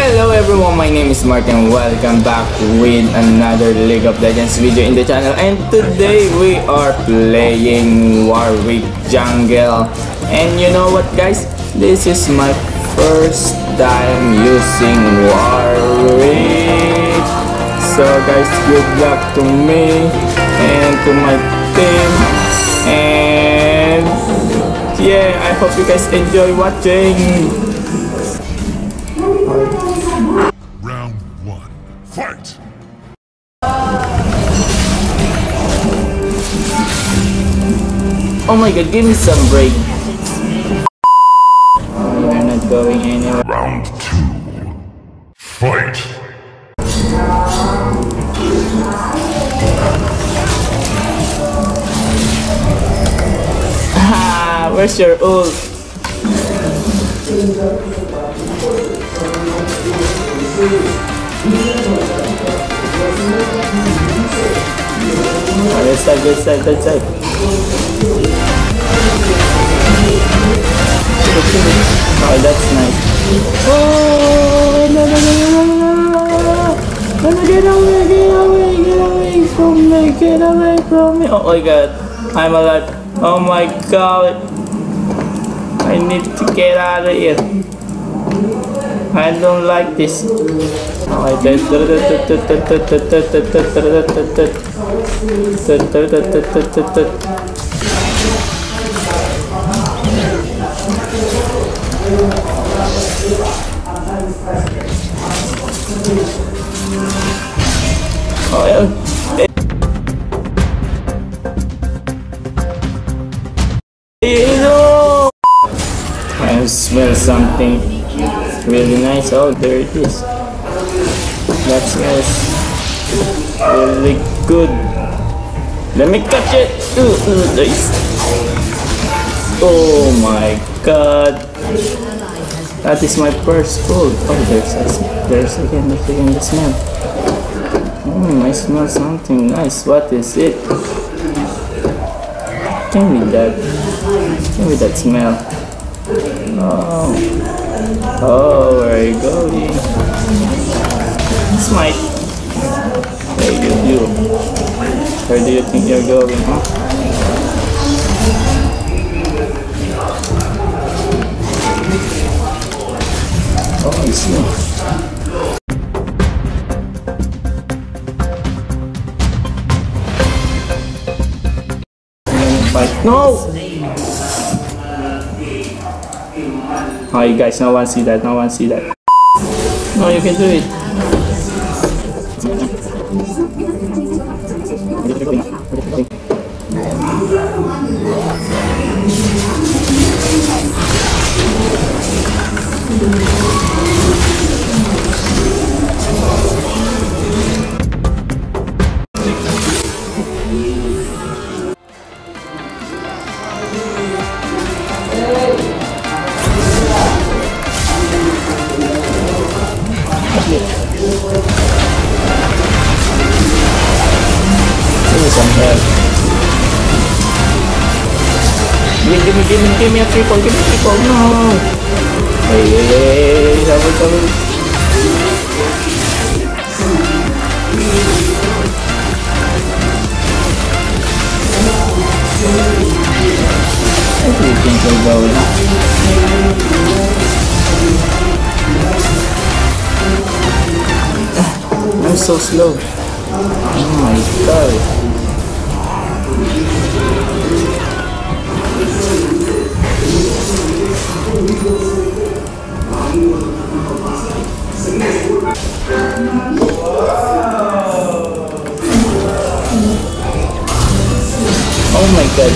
Hello everyone, my name is Mark and welcome back with another League of Legends video in the channel. And today we are playing Warwick jungle. And you know what guys, this is my first time using Warwick. So guys, good luck to me and to my team. And yeah, I hope you guys enjoy watching. Fight! Oh my god, give me some break. We are not going anywhere. Round 2. Fight! Ah, where's your ult? Good side. Oh, that's nice. Oh, no, get away from me. Oh my god, I'm alive. Oh my god, I need to get out of here. I don't like this. I smell something really nice. Oh, there it is. That smells really good. Let me catch it. Ooh, nice. Oh my god, that is my first food. Oh, there's again the smell. I smell something nice. What is it? Give me that smell. Oh, where are you going? Smite! Where do you think you're going, huh? Oh, it's me. No! Oh, you guys, no one see that. No, you can do it. Give me a triple, no! Hey, double. Where do you think you're going? I'm so slow. Oh my god. Oh my god.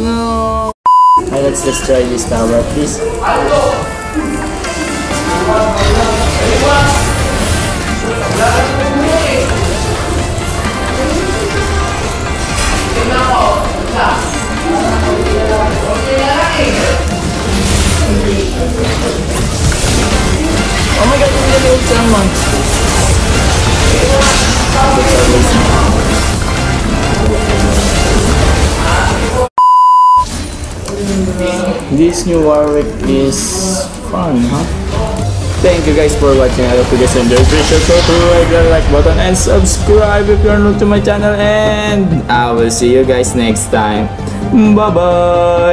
No. Right, let's destroy this tower, please. Oh my god, I'm gonna ult someone. This new Warwick is fun, huh? Thank you guys for watching. I hope you guys enjoyed this video. So hit the like button and subscribe if you're new to my channel, and I will see you guys next time. Bye bye.